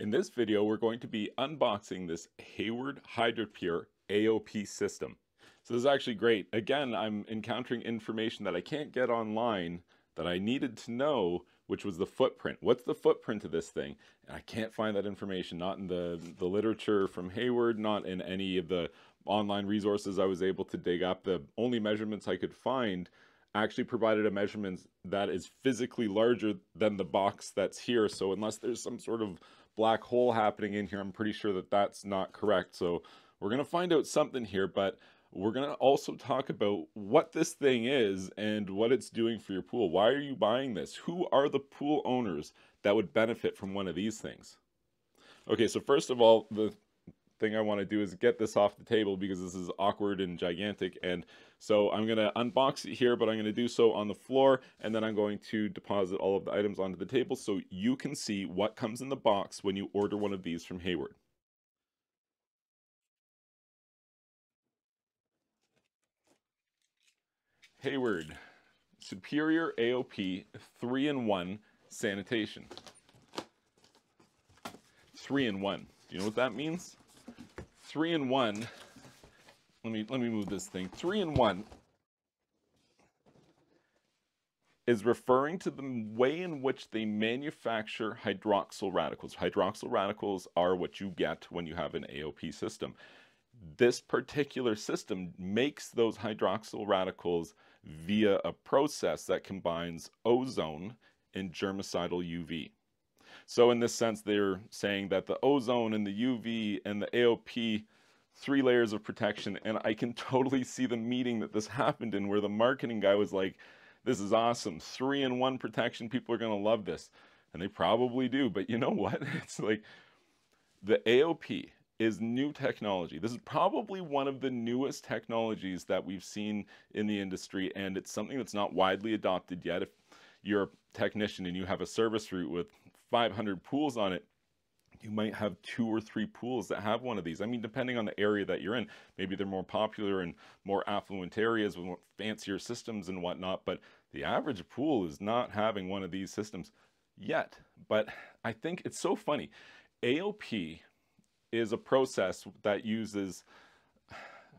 In this video, we're going to be unboxing this Hayward HydraPure AOP system. So this is actually great. Again, I'm encountering information that I can't get online that I needed to know, which was the footprint. What's the footprint of this thing? And I can't find that information, not in the literature from Hayward, not in any of the online resources I was able to dig up. The only measurements I could find actually provided a measurement that is physically larger than the box that's here. So unless there's some sort of black hole happening in here, I'm pretty sure that that's not correct. So we're going to find out something here, but we're going to also talk about what this thing is and what it's doing for your pool. Why are you buying this? Who are the pool owners that would benefit from one of these things? Okay, so first of all, the thing I want to do is get this off the table because this is awkward and gigantic. And so I'm going to unbox it here, but I'm going to do so on the floor, and then I'm going to deposit all of the items onto the table so you can see what comes in the box when you order one of these from Hayward. Hayward Superior AOP 3-in-1 Sanitation. 3-in-1. Do you know what that means? 3-in-1. Let me move this thing. 3-in-1 is referring to the way in which they manufacture hydroxyl radicals. Hydroxyl radicals are what you get when you have an AOP system. This particular system makes those hydroxyl radicals via a process that combines ozone and germicidal UV. So in this sense, they're saying that the ozone and the UV and the AOP, three layers of protection, and I can totally see the meeting that this happened in where the marketing guy was like, this is awesome, 3-in-1 protection, people are going to love this. And they probably do, but you know what? It's like the AOP is new technology. This is probably one of the newest technologies that we've seen in the industry, and it's something that's not widely adopted yet. If you're a technician and you have a service route with 500 pools on it, you might have 2 or 3 pools that have one of these. I mean, depending on the area that you're in, maybe they're more popular in more affluent areas with fancier systems and whatnot, but the average pool is not having one of these systems yet. But I think it's so funny. AOP is a process that uses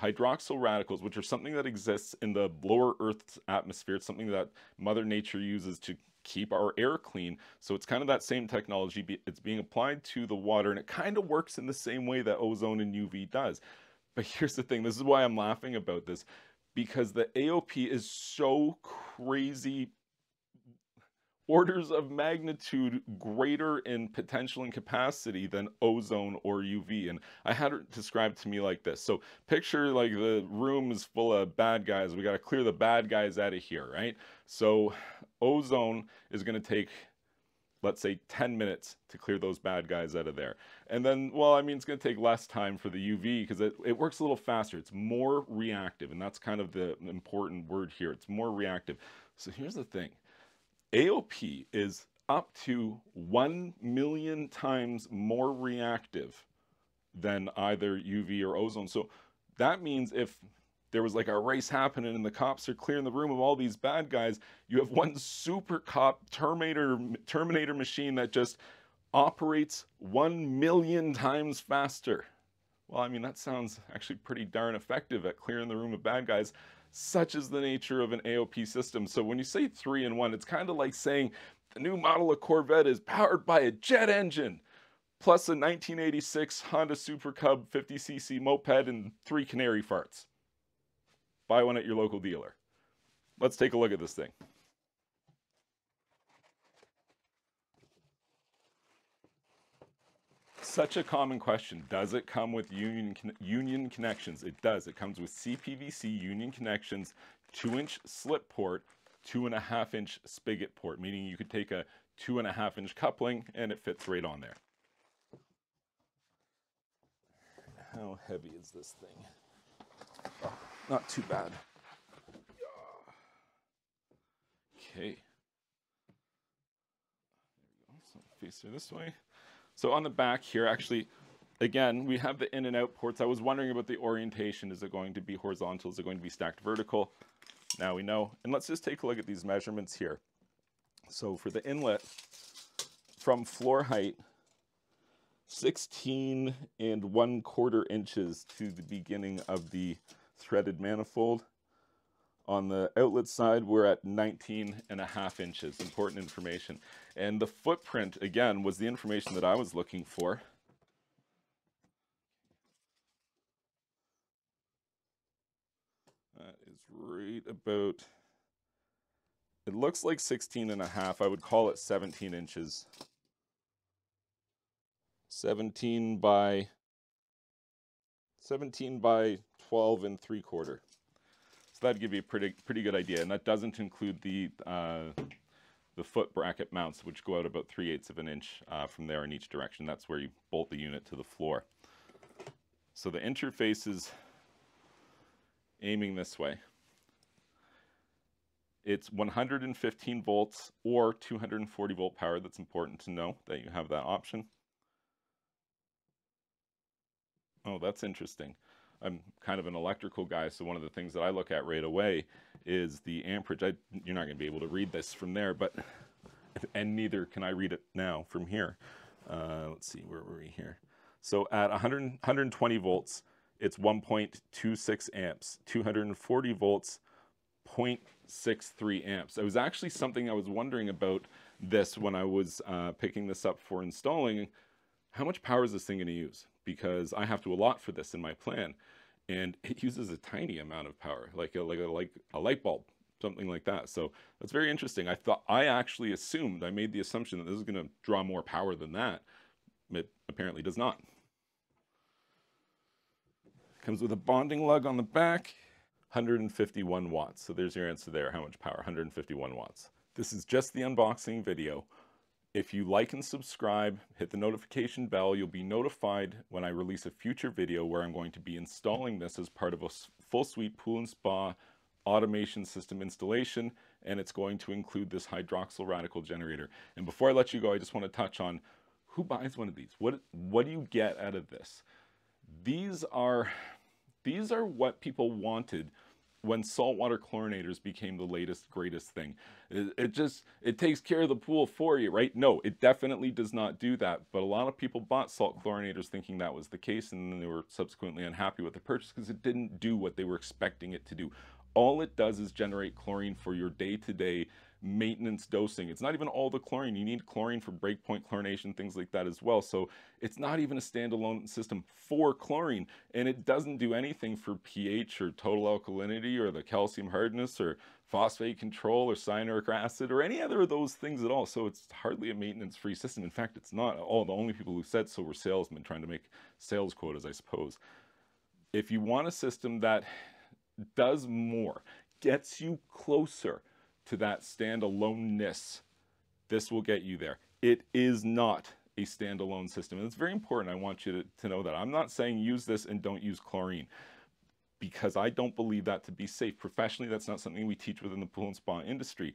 hydroxyl radicals, which are something that exists in the lower Earth's atmosphere. It's something that Mother Nature uses to keep our air clean. So it's kind of that same technology. It's being applied to the water, and it kind of works in the same way that ozone and UV does. But here's the thing. This is why I'm laughing about this, because the AOP is so crazy, orders of magnitude greater in potential and capacity than ozone or UV. And I had it described to me like this. So picture like the room is full of bad guys. We got to clear the bad guys out of here, right? So ozone is going to take, let's say, 10 minutes to clear those bad guys out of there. And then, well, I mean, it's going to take less time for the UV because it works a little faster. It's more reactive. And that's kind of the important word here. It's more reactive. So here's the thing. AOP is up to 1 million times more reactive than either UV or ozone. So that means if there was like a race happening and the cops are clearing the room of all these bad guys, you have one super cop Terminator machine that just operates 1 million times faster. Well, I mean, that sounds actually pretty darn effective at clearing the room of bad guys. Such is the nature of an AOP system. So when you say 3-in-1, it's kind of like saying the new model of Corvette is powered by a jet engine, plus a 1986 Honda Super Cub 50cc moped and 3 canary farts. Buy one at your local dealer. Let's take a look at this thing. Such a common question. Does it come with union connections? It does. It comes with CPVC union connections, 2-inch slip port, 2.5-inch spigot port, meaning you could take a 2.5-inch coupling and it fits right on there. How heavy is this thing? Oh, not too bad. Okay. So face her this way. So on the back here, actually, again, we have the in and out ports. I was wondering about the orientation. Is it going to be horizontal? Is it going to be stacked vertical? Now we know. And let's just take a look at these measurements here. So for the inlet, from floor height 16¼ inches to the beginning of the threaded manifold. On the outlet side, we're at 19.5 inches. Important information. And the footprint, again, was the information that I was looking for. That is right about, it looks like 16.5. I would call it 17 inches. 17 by 12¾ . So that'd give you a pretty good idea, and that doesn't include the foot bracket mounts, which go out about 3/8 of an inch from there in each direction. That's where you bolt the unit to the floor. So the interface is aiming this way. It's 115 volts or 240 volt power. That's important to know that you have that option. Oh, that's interesting. I'm kind of an electrical guy, so one of the things that I look at right away is the amperage. You're not going to be able to read this from there, but, and neither can I read it now from here. Let's see, where were we here? So at 120 volts, it's 1.26 amps. 240 volts, 0.63 amps. It was actually something I was wondering about this when I was picking this up for installing. How much power is this thing going to use? Because I have to allot for this in my plan, and it uses a tiny amount of power, like a light bulb, something like that. So that's very interesting. I made the assumption that this is going to draw more power than that. It apparently does not. Comes with a bonding lug on the back, 151 watts. So there's your answer there. How much power? 151 watts. This is just the unboxing video. If you like and subscribe, hit the notification bell, you'll be notified when I release a future video where I'm going to be installing this as part of a full suite pool and spa automation system installation, and it's going to include this hydroxyl radical generator. And before I let you go, I just want to touch on who buys one of these. What do you get out of this? These are what people wanted when saltwater chlorinators became the latest, greatest thing. It takes care of the pool for you, right? No, it definitely does not do that. But a lot of people bought salt chlorinators thinking that was the case, and then they were subsequently unhappy with the purchase because it didn't do what they were expecting it to do. All it does is generate chlorine for your day-to-day maintenance dosing. It's not even all the chlorine. You need chlorine for breakpoint chlorination, things like that as well. So it's not even a standalone system for chlorine, and it doesn't do anything for pH or total alkalinity or the calcium hardness or phosphate control or cyanuric acid or any other of those things at all. So it's hardly a maintenance-free system. In fact, it's not at all. The only people who said so were salesmen trying to make sales quotas, I suppose. If you want a system that does more, gets you closer to that standaloneness, this will get you there. It is not a standalone system, and it's very important. I want you to know that. I'm not saying use this and don't use chlorine, because I don't believe that to be safe. Professionally, that's not something we teach within the pool and spa industry.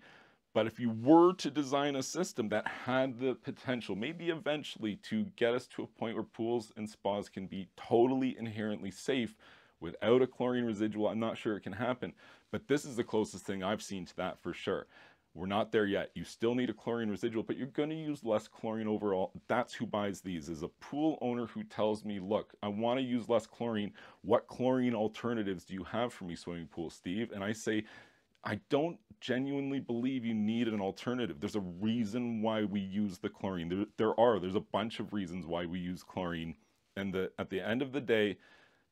But if you were to design a system that had the potential, maybe eventually, to get us to a point where pools and spas can be totally inherently safe without a chlorine residual, I'm not sure it can happen, but this is the closest thing I've seen to that for sure. We're not there yet. You still need a chlorine residual, but you're going to use less chlorine overall. That's who buys these, is a pool owner who tells me, look, I want to use less chlorine. What chlorine alternatives do you have for me, Swimming Pool Steve? And I say, I don't genuinely believe you need an alternative. There's a reason why we use the chlorine. There's a bunch of reasons why we use chlorine. And at the end of the day,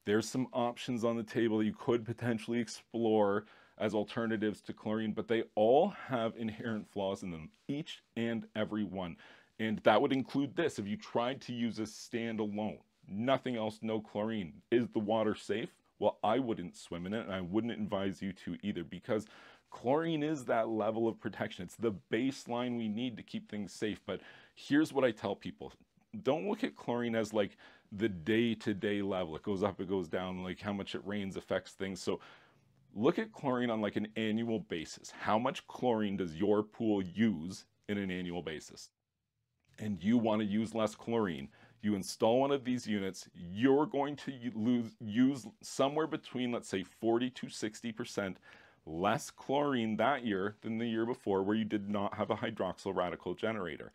there's some options on the table that you could potentially explore as alternatives to chlorine, but they all have inherent flaws in them, each and every one. And that would include this. If you tried to use a standalone, nothing else, no chlorine, is the water safe? Well, I wouldn't swim in it, and I wouldn't advise you to either, because chlorine is that level of protection. It's the baseline we need to keep things safe. But here's what I tell people. Don't look at chlorine as like the day-to-day level. It goes up, it goes down, like how much it rains affects things. So look at chlorine on like an annual basis. How much chlorine does your pool use in an annual basis? And you want to use less chlorine. You install one of these units, you're going to use somewhere between, let's say, 40 to 60% less chlorine that year than the year before, where you did not have a hydroxyl radical generator.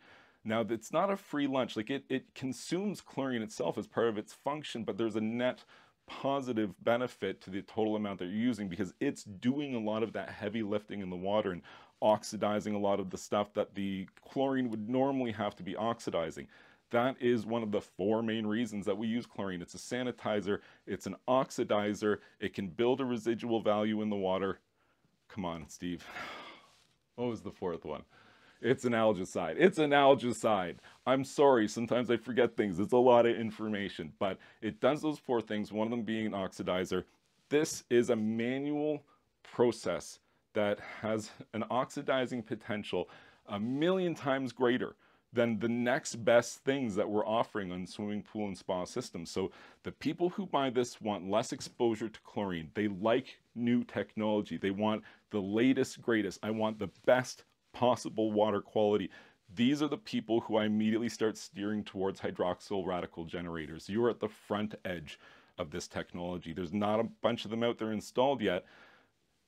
Now, it's not a free lunch. Like it consumes chlorine itself as part of its function, but there's a net positive benefit to the total amount that you're using because it's doing a lot of that heavy lifting in the water and oxidizing a lot of the stuff that the chlorine would normally have to be oxidizing. That is one of the four main reasons that we use chlorine. It's a sanitizer, it's an oxidizer, it can build a residual value in the water. Come on, Steve. What was the fourth one? It's an algicide. It's an algicide. I'm sorry, sometimes I forget things. It's a lot of information, but it does those four things, one of them being an oxidizer. This is a manual process that has an oxidizing potential 1,000,000 times greater than the next best things that we're offering on swimming pool and spa systems. So the people who buy this want less exposure to chlorine. They like new technology. They want the latest, greatest. I want the best possible water quality. These are the people who I immediately start steering towards hydroxyl radical generators. You're at the front edge of this technology. There's not a bunch of them out there installed yet,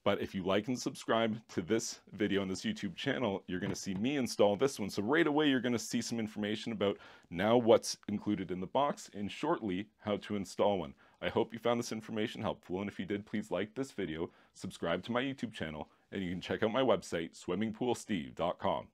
but if you like and subscribe to this video on this YouTube channel, you're going to see me install this one. So right away, you're going to see some information about now what's included in the box and shortly how to install one. I hope you found this information helpful. And if you did, please like this video, subscribe to my YouTube channel, and you can check out my website, swimmingpoolsteve.com.